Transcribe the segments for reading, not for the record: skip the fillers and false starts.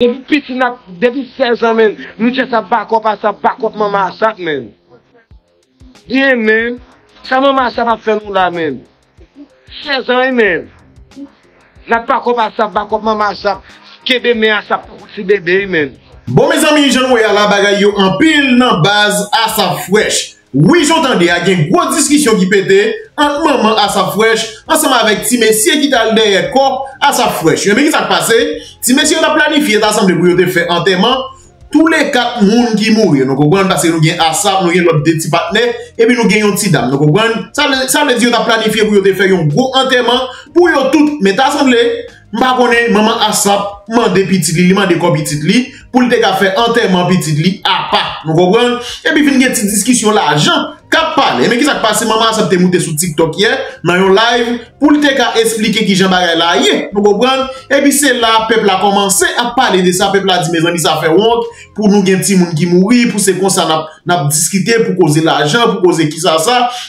Depuis petit, depuis 16 ans, nous disons ça backup, maman, ça, même. Bien, même. Ça, maman, ça va faire nous là, même. 16 ans, même. La backup, maman, ça. Kébé, mais ça, petit bébé, même. Bon, mes amis, je vois la bagaille en pile dans base à sa fraîche. Oui, j'entendais, il y a une grosse discussion qui pétait entre maman à sa fraîche, ensemble avec petit messieurs qui t'a derrière corps à sa fraîche. Mais qu'est-ce qui s'est passé? Petit messieurs ont planifié d'assemblée pour te faire enterrement tous les 4 monde qui mourent. Donc, on parce que nous avons Asap, nous avons l'autre petit partenaire, et puis nous avons un petit dame. Donc, ça veut dire qu'on a planifié pour te faire un gros enterrement pour tout mettre assemblée. Ma connais maman Asap, mandé petit li, mandé ko petit li, pour le déga faire enterrement petit li à pas. Nous comprenons? Et puis, il y a une petite discussion là, Jean, cap parle. Mais qui s'est passé, maman Asap te monté sur TikTok hier, dans un live, pour le déga expliquer qui Jean Barret là, hier. Nous comprenons? Et puis, c'est là, peuple a commencé à parler de ça, peuple a dit, mes amis, ça fait honte, pour nous, il y a un petit monde qui mourit, pour c'est comme ça, n'a discuté, pour causer l'argent, pour causer qui ça.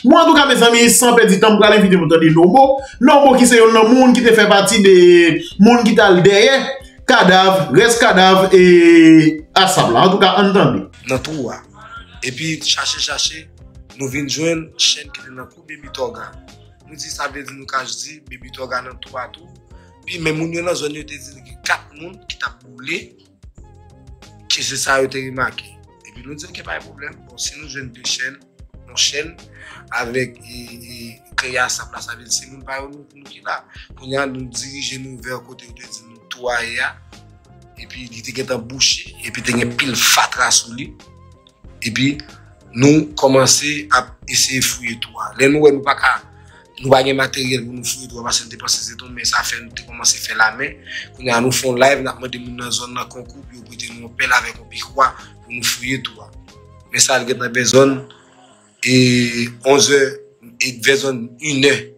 Moi, en tout cas, mes amis, sans perdre du temps, pour aller vite, vous entendez nos mots qui c'est un monde qui te fait partie des moun qui t'a derrière cadavre, reste cadavre et Asap là. En tout cas, entendez. Dans tout. Et puis, chercher, nous venons joindre chaîne qui est dans tout Baby Toga. Nous disons, ça veut dire, nous quand je dis Baby Toga dans tout à tout. Puis, même nous, dans la zone, nous disons qu'il y a 4 personnes qui t'ont boulé, qui c'est ça, qui t'ont remarqué. Et puis, nous disons qu'il n'y a pas de problème. Bon, si nous joignons deux chaînes, nos chaînes, avec Créa, ça place avec ces gens qui là. Pour nous diriger vers le côté de nous, toi et puis il était bouché, et puis il y a pile fatra sous lui. Et puis nous commençons à essayer de fouiller toi. Là, nous n'avons pas de matériel pour nous fouiller toi, parce que c'est tout, mais ça fait nous commencer à faire la main. Quand nous faisons live, nous avons des gens dans la zone de concours, puis nous avons appelé avec un piquois pour nous fouiller toi. Mais ça, il y a des zones. Et 11h, et vers 1h,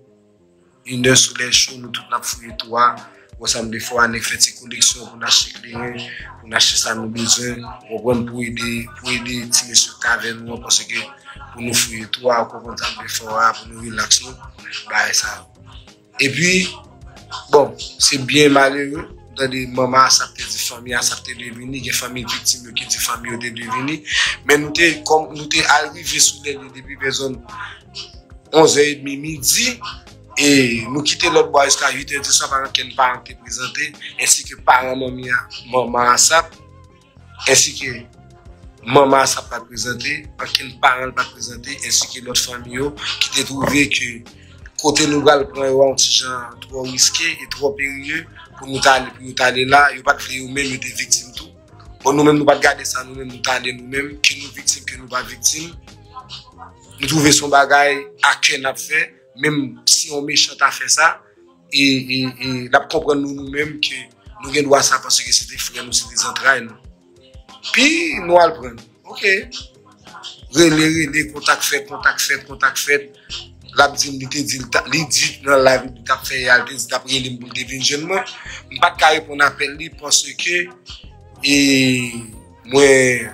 1h sur les choses, nous tous nous fouillons toi. Nous sommes des fois en fait ces collections, on achète les gens, on achète ça nous besoin, on prend pour aider tirer sur caverne nous parce que pour nous fouiller toi, pour nous faire des fois, pour nous relaxer, bah ça. Et puis bon, c'est bien malheureux. Dans les mamans, ça peut être des familles, ça peut être devenues, des familles victimes qui sont des familles devenues. Mais nous sommes arrivés sous les début de 11h30 midi et nous quittons l'autre bois jusqu'à 8h du soir par qu'un parent qui est présenté, ainsi que parents maman Asap, ainsi que maman Asap pas présenté, par qu'un parent pas présenté, ainsi que l'autre famille qui a trouvé que côté nous allons prendre un petit genre trop risqué et trop périlleux. Pour nous aller là, il n'y a pas de créer nous-mêmes, il y a des victimes. Bon, nous-mêmes, nous ne pouvons pas garder ça, nous-mêmes, nous allons nous-mêmes, que nous victimes, que nous pas victimes. Nous trouvons son bagage à cœur n'a fait, même si on méchant a fait ça, et nous comprenons nous-mêmes que nous avons droit à ça parce que c'était frère, nous c'était des entrailles. Puis, nous allons prendre. Ok. Relais, contact fait. L'abdim dit dans la vie de fait d'après les boules de vignement, je ne peux pas répondre à l'appel parce que moi, il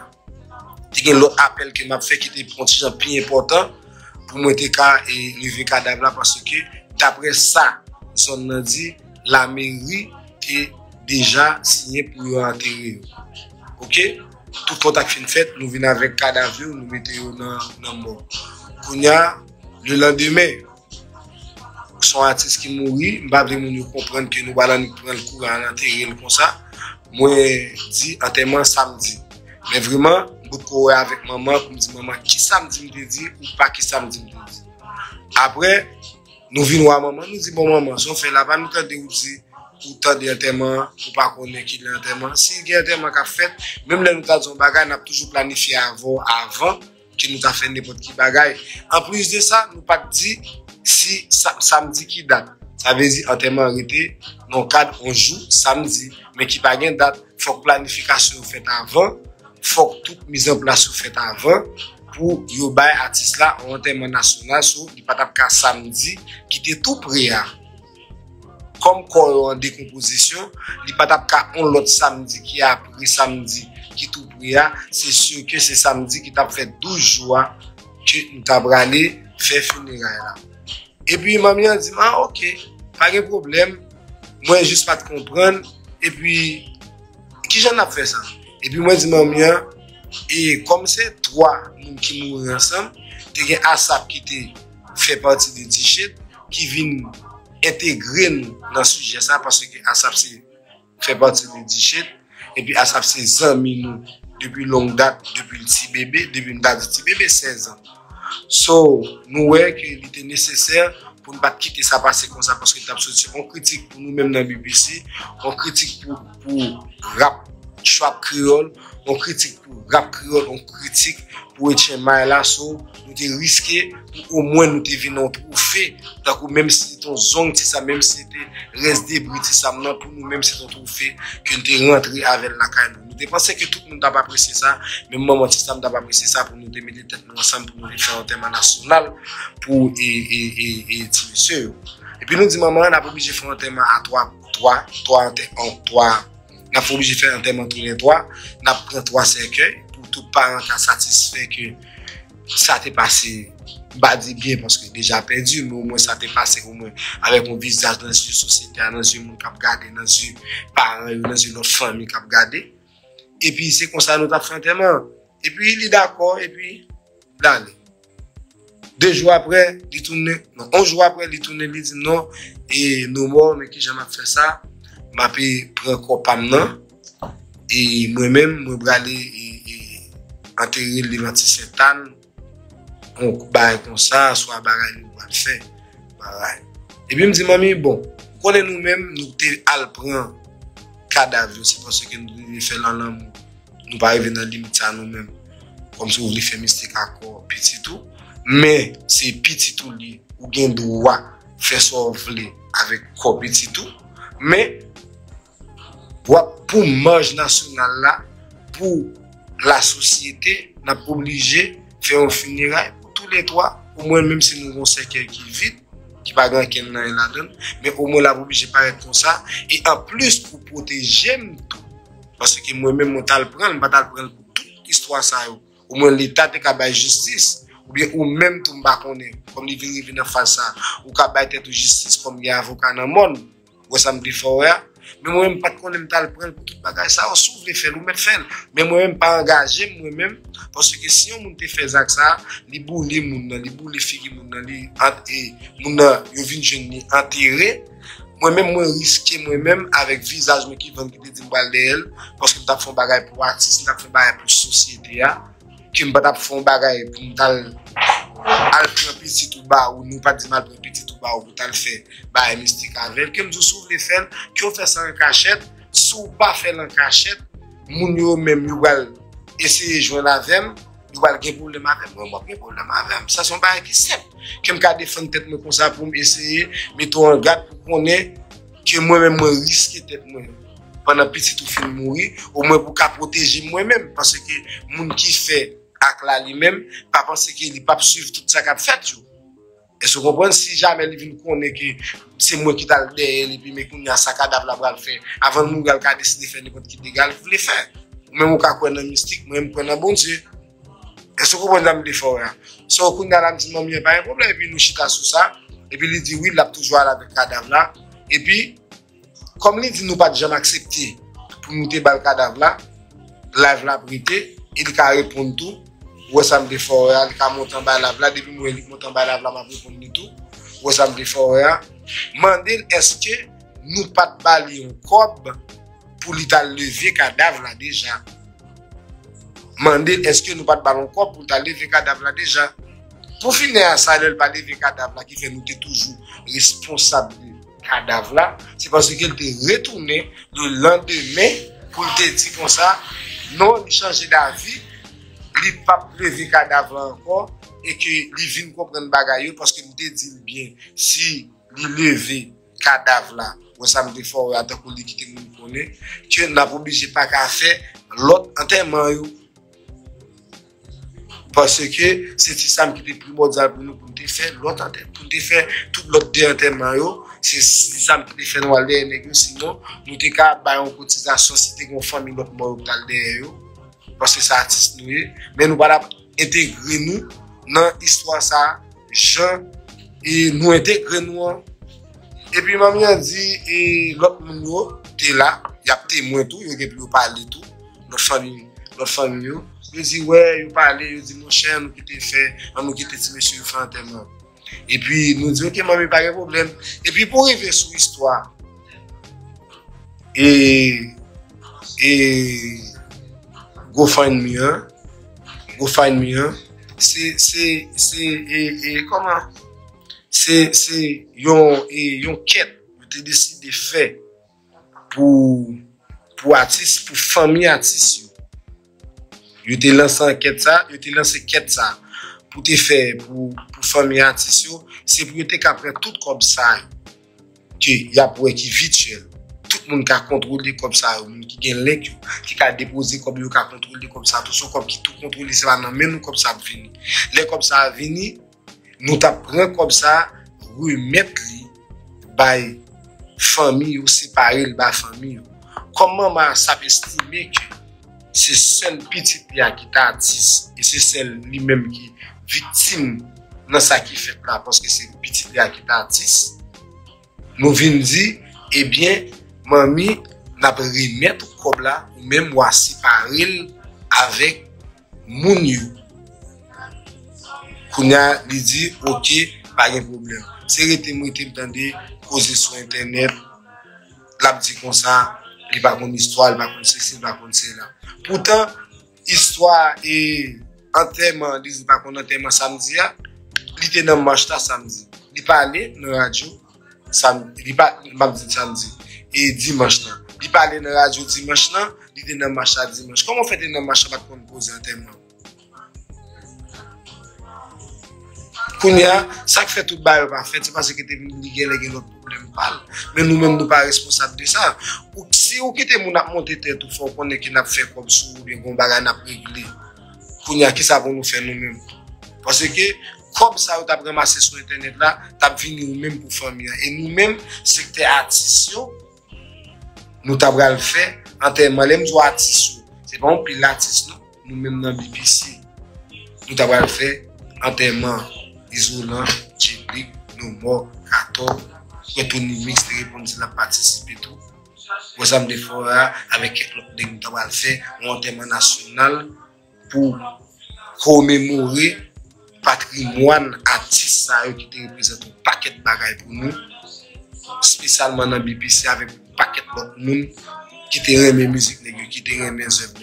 y a l'autre appel que m'a fait qui était un plus important pour moi et lever le cadavre parce que d'après ça, on a dit la mairie est déjà signée pour enterrer. Ok? Tout contact fin fait, nous venons avec le cadavre, nous mettons dans le mort. Le lendemain, son artiste qui mourit, je ne peux pas comprendre que nous allons prendre le cours à l'enterrer comme ça. Moi, je dis enterrement samedi. Mais vraiment, je cours avec maman pour me dire maman, qui samedi me dit ou pas qui samedi me dit. Après, nous venons à maman, nous disons bon maman, si on fait là-bas, nous tentons de dire ou tentons d'enterrement, ou pas connaître qui l'enterrement. S'il y a un enterrement qui a fait, même là nous tentons de bagaille, nous avons toujours planifié avant. Qui nous a fait n'importe qui bagaille. En plus de ça, nous pas dit si samedi qui date. Ça veut dire enterrement arrêté, non cadre on joue samedi, mais qui pas gain date, faut que planification faite avant, faut que toute mise en place soit faite avant pour yo bay artiste là en enterrement national sur il pas tap ka samedi qui était tout prêt. Comme corps en décomposition, il pas tap ka on l'autre samedi qui a pris samedi. Qui tout prière, c'est sûr que c'est samedi qui t'a fait 12 jours que nous t'avons allé faire funérailles là. Et puis maman dit ah ok, pas de problème, moi juste pas de comprendre. Et puis Qui j'en a fait ça? Et puis moi, je dis, maman, et comme c'est trois qui mourent ensemble, il y a ASAP qui fait partie de Tichet, qui vient intégrer dans ce sujet, ça, parce que ASAP fait partie de Tichet, et puis ASAP, c'est un ami nous, depuis longue date, depuis le petit bébé, depuis une date du petit bébé, 16 ans. So, nous voyons qu'il était nécessaire pour ne pas quitter ça passer comme ça, parce que on critique pour nous-mêmes dans la BBC, on critique pour rap Chouap Creole, on critique pour rap Creole, on critique pour Etienne Maïla, so, nous te risqué pour au moins nous te venons trouver, même si ton zong, même si te reste débris, pour nous, même si ton trouvé, que nous te rentré avec la canne. Je pensais que tout le monde n'a pas apprécié ça, mais moi, je n'a pas apprécié ça pour nous démêler tête ensemble, pour nous faire un thème national, pour et puis nous disons, maman, on a obligé de faire un thème à 3, on a obligé de faire un thème entre les 3, on a pris 3 cercueils, pour tout parent qui a satisfait que ça t'est passé, bah dit bien parce que déjà perdu, mais au moins ça t'est passé au moins avec mon visage dans une société, dans une monde qui a gardé, dans une parent, dans une autre famille qui a gardé. Et puis, c'est comme ça, nous avons fait un témoin. Et puis, il est d'accord, et puis, là, 2 jours après, il tourne, non, 11 jours après, il tourne, il dit non, et nous morts, mais qui jamais fait ça, m'a pris un copain, non, et moi-même, je vais aller enterrer les 27 ans, on va comme ça, soit baraille, on va le faire, baraille. Et puis, il me dit, mamie, bon, connaît nous-mêmes, nous t'es à le prendre. C'est parce que nous devons faire l'amour. Nous ne pas arriver dans la limite à nous-mêmes. Comme si vous voulez faire mystique à corps, petit tout. Mais c'est petit tout lié. Vous avez le droit de faire ce que vous voulez avec corps, petit tout. Mais pour manger national là, pour la société, nous sommes obligés de faire un funérail pour tous les 3. Au moins, même si nous avons quelqu'un qui est vide, qui pas grand qu'elle n'a la donne, mais au moins la obligé paraître comme ça. Et en plus pour protéger tout, parce que moi-même mon tal prend, le batal prend pour toute histoire ça. Au moins l'État te capable justice, ou bien ou même tout m'ba connaît, comme il vient venir face ça, ou capable tête justice comme il y a avocat dans le monde, ou ça me dit fort. Mais moi-même pas connaît me tal prend pour toute bagage ça, on souffle faire ou mettre faire. Mais moi-même pas engagé moi-même, parce que si on te fait ça, les boules les moun, les boules les filles moun, les moun yo vinn jeune enterré. Moi-même moi risqué moi-même avec visage qui vont qui te dit moi d'elle, parce que t'as font bagaille pour artiste, t'as font bagaille pour société là, que me pas font bagaille pour m'tal al prendre petit tout bas ou nous pas dit mal prendre petit tout bas ou t'al faire bagaille mystique avec que me souffle les faire, qui on fait ça en cachette, sous pas faire en cachette, moun yo même yo gal essayer jouer avec moi, il va avoir problème avec moi, moi pas problème avec moi. Ça sont pas qui simple. Que me défendre tête moi comme ça pour essayer mettre en garde pour connaître que moi même moi risque tête moi pendant petit tout fin mourir au moins pour protéger moi même parce que moun qui fait acte là lui-même pas penser qu'il pas suivre tout ça qu'a fait yo. Est-ce que vous comprenez si jamais il vient connaître que c'est moi qui t'a derrière et puis mais qu'on y a ça cadavre là pour le faire avant nous gal qu'a décider faire n'importe qui d'égal pour le faire. Même au cas qu'on a mystique, même qu'on a bon Dieu. Et ce qu'on a dit, c'est qu'on a dit, non, il n'y a pas de problème. Et puis, nous chita sur ça. Et puis, il dit, oui, il a toujours avec le cadavre là. Et puis, comme il dit, nous pas jamais accepté pour nous débattre le cadavre là, live la brité, il a répondu tout. Ou ça me dit, il a monté en bas là, depuis que je monte en bas là, je répondu tout. Ou ça me dit, Mandel, est-ce que nous pas de baler un corps pour lui lever le cadavre là déjà? Mandel, est-ce que nous pas de ballon corps pour t'aller lever cadavre là déjà? Pour finir à ça, le pas lever cadavre là qui fait nous toujours responsable du cadavre là, c'est parce qu'elle te retourné le lendemain pour te dire comme ça, non, il change d'avis, il pas lever cadavre là encore et que il vient comprendre bagaille parce que nous te dit bien si il lever cadavre là, ou ça me défaut à tant qu'on dit qu'il nous connaît, tu n'as pas obligé pas qu'à faire l'autre enterrement yo. Parce que c'est ça qui est primordial pour nous, pour nous faire l'autre enterrement, pour nous faire tout l'autre enterrement. C'est ça qui est fait dans le sinon, nous avons une cotisation si nous avons une famille qui est morte dans le parce que c'est artiste nous. Mais nous allons intégrer nous dans l'histoire ça, Jean, et nous intégrer nous. Et puis, maman dit, l'autre monde est là, y a témoin tout, il y a plus parler tout, notre famille, il dit ouais, il parlait, il dit mon cher, nous qui t'ai fait, nous qui t'ai dit monsieur Fanteman. Et puis nous dit OK, maman, pas de problème. Et puis pour arriver sur l'histoire. Et GoFundMe, c'est une quête que tu décides de faire pour artistes, pour famille artistes. Je te lance une quête ça, pour te faire pour famille artistes, c'est pour te qu'après tout comme ça qu'il y a pour qui vit. Tout le monde qui a contrôlé comme ça, qui a gagné, qui a déposé comme ça, qui a contrôlé comme ça, tout ce qui a contrôlé, c'est pas même comme ça venir. Les comme ça venir, nous t'apprenons comme ça, remettre les famille ou séparer les famille. Comment ça peut estimer que c'est celle petite qui est artiste et c'est celle lui-même qui est victime dans ça qui fait là, parce que c'est petite qui est artiste. Nous venons dire, eh bien, Mami, n'a pas remettre comme là, ou même moi séparer avec mon yo. Kounya lui dit, OK, pas de problème. C'est rete moi qui m'entendais causer sur internet. L'a dit comme ça, il va une histoire, il va comme ceci, il va comme cela. Pourtant, histoire et enterrement, il va qu'on enterrement samedi, il était dans marche ta samedi. Il parlait dans la radio samedi, il pas mardi samedi. Et dimanche, il parlait dans la radio dimanche, il était dans le marché dimanche. Comment fait dans le marché pour qu'on pose un témoin? Kounia, ça qui fait tout le bail, c'est parce que tu es venu lier les autres problèmes. Mais nous-mêmes, nous ne sommes pas responsables de ça. Si vous quittez mon monté tête, il faut qu'on ait fait comme ça, ou bien qu'on n'a pas réglé. Kounia, qui ça va nous faire nous-mêmes? Parce que comme ça, vous avez ramassé sur Internet, vous avez fini nous-mêmes pour famille. Et nous-mêmes, c'est que tu es artiste. Nous t'avons le fait en termes de artistes. C'est pas un pile artiste, non? Nous-mêmes dans BBC. Nous t'avons le fait en termes d'isolant, public, nos morts, 14, retourner mixte, répondre à participer tout. Nous avons des fois avec quelques nous t'avons le fait en termes national pour commémorer le patrimoine artiste qui représente un paquet de bagages pour nous, spécialement dans BBC avec paquet d'autres monde qui te remet la musique, qui te remet les œuvres.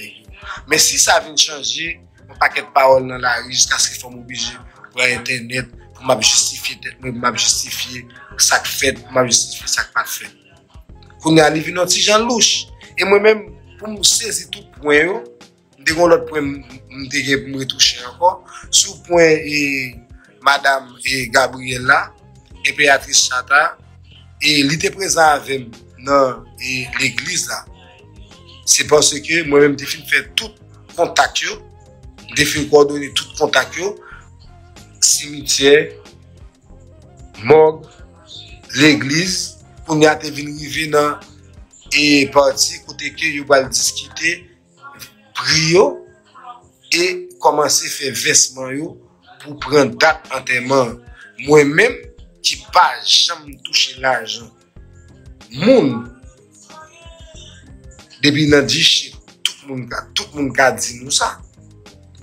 Mais si ça vient changer, un paquet de paroles dans la rue, jusqu'à ce qu'il faut m'obliger pour Internet, pour m'justifier, ça que fait, pour justifier ça que pas fait. Qu'on est arrivé dans un petit genre louche. Et moi-même, pour me saisir tout point, je vais me retoucher encore. Sur le point, Madame Gabriella, Impératrice Chata, et elle était présente avec dans l'église là, c'est parce que moi-même j'ai fait tout contact, j'ai fait coordonner tout contact, cimetière, morgue, l'église, pour nous être venus dans et parti côté que nous allons discuter, prier et commencer à faire vêtements pour prendre date enterrement. Moi-même qui pas jamais touché l'argent. Moun, depuis nan diche, tout le monde a dit nous ça.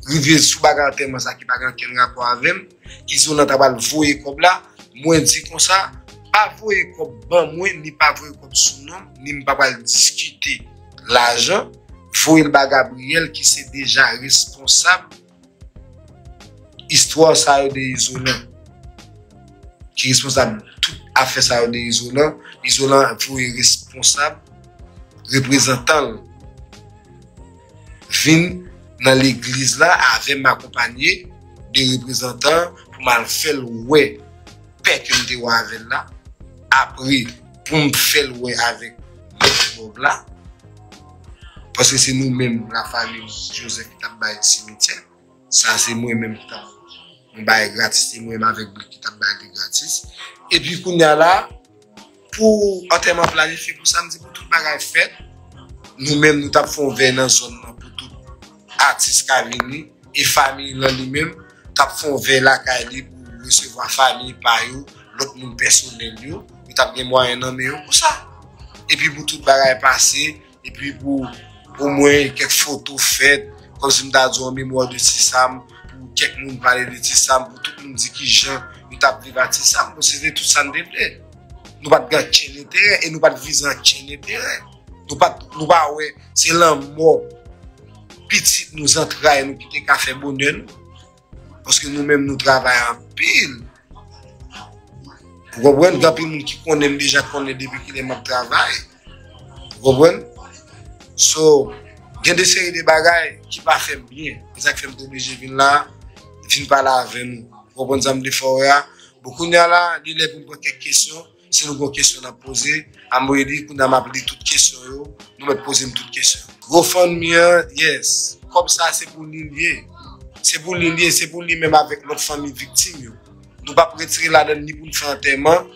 Rivé sous bagarre tellement ça qui n'a pas grand rapport avec nous. Ils ont n'tabal voyer comme là, moi dit comme ça, pas voyer comme ban moi ni pas voyer comme sous nom, ni pas pas discuter l'argent, voyer le bagarre Gabriel qui c'est déjà responsable histoire ça de isolant. Qui est responsable tout à fait ça de isolant. Isolant pour les responsables, représentants, viennent dans l'église là avec m'accompagner des représentants pour m'en faire le ouais, paix que je dois avec là, après pour me faire le ouais avec le là, parce que c'est nous-mêmes, la famille Joseph qui t'a baillé le cimetière, ça c'est moi-même qui t'a baillé gratis, c'est moi-même avec lui qui t'a baillé gratis, et puis qu'on y a là, pour enterrement planifié pour samedi, pour tout le bagage fait, nous-mêmes nous tapons vers dans la zone pour tout artiste qui et famille lui-même, tapons vers la caille pour recevoir famille par eux, l'autre monde personnel, nous tapons des moyens pour ça. Et puis pour tout le bagage passé, et puis pour au moins quelques photos faites, comme si nous avons en mémoire de Tissam, pour quelques monde parler de Tissam, pour tout le monde dire qui Jean, nous avons privatisé Tissam, c'était tout ça nous déplaît. Nous ne pouvons pas gagner le terrain et nous ne pouvons pas viser un chien de terrain. Nous ne pouvons pas, c'est l'amour petit nous entrailles, nous quitter café bonheur. Parce que nous-mêmes, nous travaillons en pile. Vous comprenez? Il y a des gens qui connaissent déjà depuis qu'ils aiment le travail. Vous comprenez? Donc, il y a des séries de choses qui ne font pas bien. Ils sont obligés de venir là, de venir parler avec nous. Vous comprenez? Nous avons des forêts. Beaucoup de gens là, ils ont posé quelques questions. Si nous avons des questions à poser, je dis que nous avons appelé toutes les questions. Nous avons posé toutes les questions. Vos fonds, yes. Comme ça, c'est pour nous lier. C'est pour les lier, c'est pour les même avec notre famille victime. Nous ne pouvons pas retirer la donne ni pour nous faire un témoin,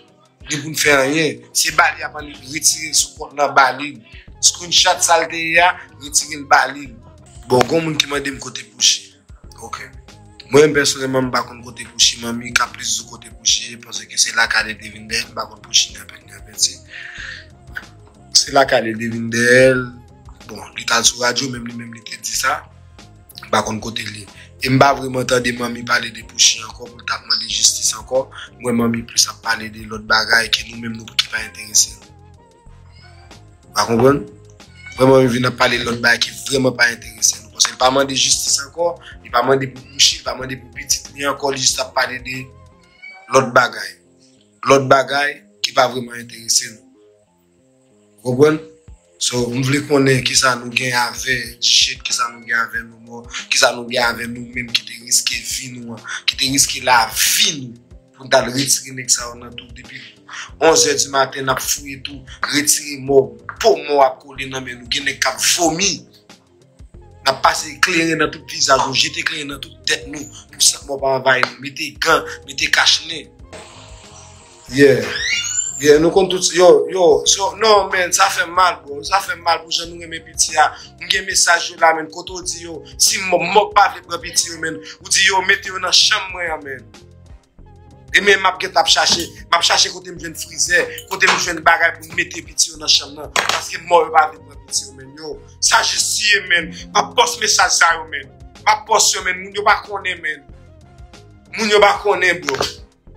ni pour nous faire rien. C'est Bali à Bali, retirer sous compte dans Bali. Screenshot saleté, retirer le Bali. Bon, il y a des gens qui m'ont dit côté poussé. Ok. Moi, personnellement, je ne suis pas côté poussé. Je suis caprice du côté poussé parce que c'est là qu'elle est devenue d'elle. Je ne suis pas contre poussé. C'est là qu'elle est devenue d'elle. Bon, l'état sur la radio, même lui-même, il te dit ça. Je ne suis pas contre côté lui. Et je ne parle pas vraiment de parler de Pouchi encore, pour le de justice encore. Moi, je plus à parler de l'autre bagaille que nous-mêmes, nous ne sommes pas intéressés. Vous comprenez? Vraiment, je viens parler de l'autre bagaille qui est vraiment pas intéressé. Parce qu'il ne parle pas de justice encore, il ne parle pas de Pouchi, il ne parle pas de Pouchi, il encore juste à parler de l'autre bagaille. L'autre bagaille qui n'est pas vraiment intéressé. Vous comprenez? So, nous voulons connaître qui ça nous gagne avec shit, qui ça nous gagne avec nous, qui ça nous gagne avec nous-mêmes, qui te risque vie nous, qui te risque la vie nous, pour nous retirer ça on a tout depuis 11h du matin, nous avons fouillé tout, retirer mort, pour moi à coller dans mes nous, qui n'est qu'à vomir. Nous avons passé éclairé dans tout visage, nous jeté éclairé dans toute tête nous, pour ça que nous pas envahir nous, mettez gants, mettez cache-nez. Yeah. Yeah, nous comptons tous. Non, mais ça fait mal, bro. Ça fait mal pour que nous aimer pitié. Nous avons un message là, mais quand on dit, yo, si je ne parle pas de pitié, on dit, yo, mettez-vous dans la chambre, man. Et même, je vais chercher. Je vais chercher quand je viens de friser, quand je viens de bagarre pour mettre pitié dans la chambre. Parce que moi, je ne parle pas de pitié, man. Yo, ça, je sais, man. Je poste message ça, man. Je poste, man. Nous ne pas connaître, man. Nous ne pas connaître, bro.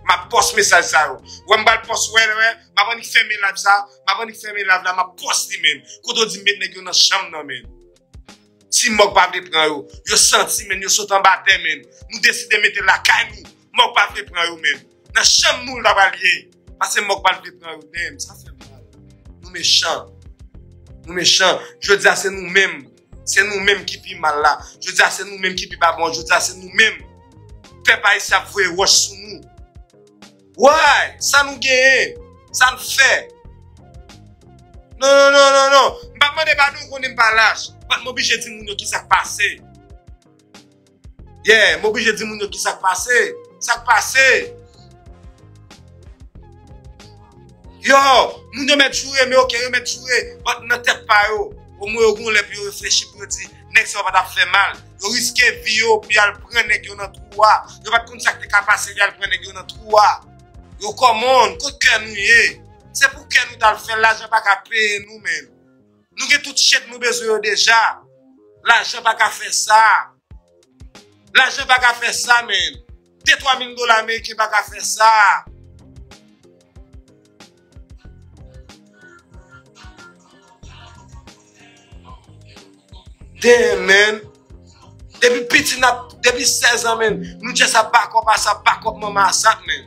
Ma poste message ça. Ou m'bal poste ouais, m'a pas ni fermer la ça, m'a pas ni fermer la là, m'a poste lui même. Quand on dit mettre nèg dans chambre non même. Si m'ok pas vle prend yo, yo senti men yo saute en bataille même. Nous décider mettre la caille nous, m'ok pas vle prend yo même. Dans chambre nous la valier. Parce que m'ok pas vle prend yo même, ça fait mal. Nous méchants. Nous méchants, je dis c'est nous-mêmes. C'est nous-mêmes qui pi mal là. Je dis c'est nous-mêmes qui pi pas bon, je dis c'est nous-mêmes. Peuple haïtien voye roche sous nous. Ouais, ça nous gagne, ça nous fait. Non. Je ne demande pas nous qu'on n'est pas lâche. Je suis obligé de dire qui s'est passé. Yeah, je suis obligé de dire qui s'est passé. Ça s'est passé. Yo, nous ne mettons jouer, mais ok, nous mettons jouer. Mais nous ne tête pas. Au moins, nous avons réfléchi pour dire, next, on va faire mal. Nous risquons de vivre, puis nous prenons les gens dans le trou. Nous ne pouvons pas contacter capacité, nous prenons les gens dans le trou. Yo commande, qu'est-ce que nous y c'est pour que nous allons faire l'argent pas qu'à payer nous-mêmes. Nous avons tout ce que nous besoin déjà. L'argent pas qu'à faire ça. L'argent pas qu'à faire ça, même. $3,000 américains pas qu'à faire ça. Damn, man. Depuis petit, depuis 16 ans, man. Nous avons ça back-up, maman, ça, man.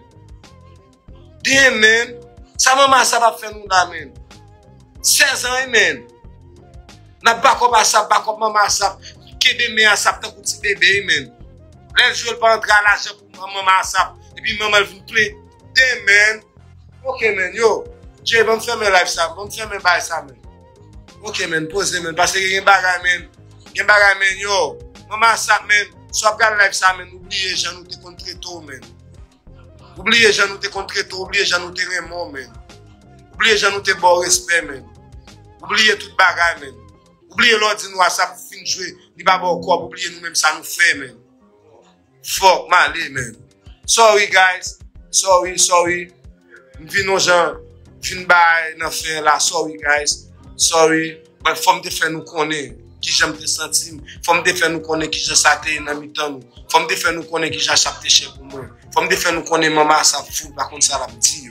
Damn, man. Ça, maman, ça va faire nous là, man. 16 ans, man. N'a pas comme ça, pas comme maman, ça. Kébé, mais ça, t'as petit bébé, man. L'un jour, pas entrer à l'argent pour maman, ça. Et puis, maman, elle vous plaît. Damn, man. Ok, man, yo. Dieu, va me faire mes lives, ça. Va me faire mes bails, ça, man. Ok, man, posez, man. Parce que il y a un bagage, man. Il y a un bagage, man, yo. Maman, ça, man. Soit pas live, ça, man. Oubliez, j'en ai contre tout, man. Oubliez Jean nous te contre tout, oubliez Jean nous te remords, men. Oubliez Jean nous te bon respect, men. Oubliez tout bagay, men. Oubliez l'ordre nous à ça pour fin jouer, ni pas bon corps, oubliez nous-mêmes ça nous fait, men. Fuck, malé, men. Sorry, guys. Sorry. M'vino Jean, fin bay, nan fin la, sorry, guys. Sorry, Il faut me faire nous connaître qui j'aime te sentir. Il faut me faire nous connaître qui j'ai saté dans le temps. Il faut me faire nous connaître qui j'ai acheté chez pour moi. Il faut me faire nous connaître maman ça fout par contre ça la petite.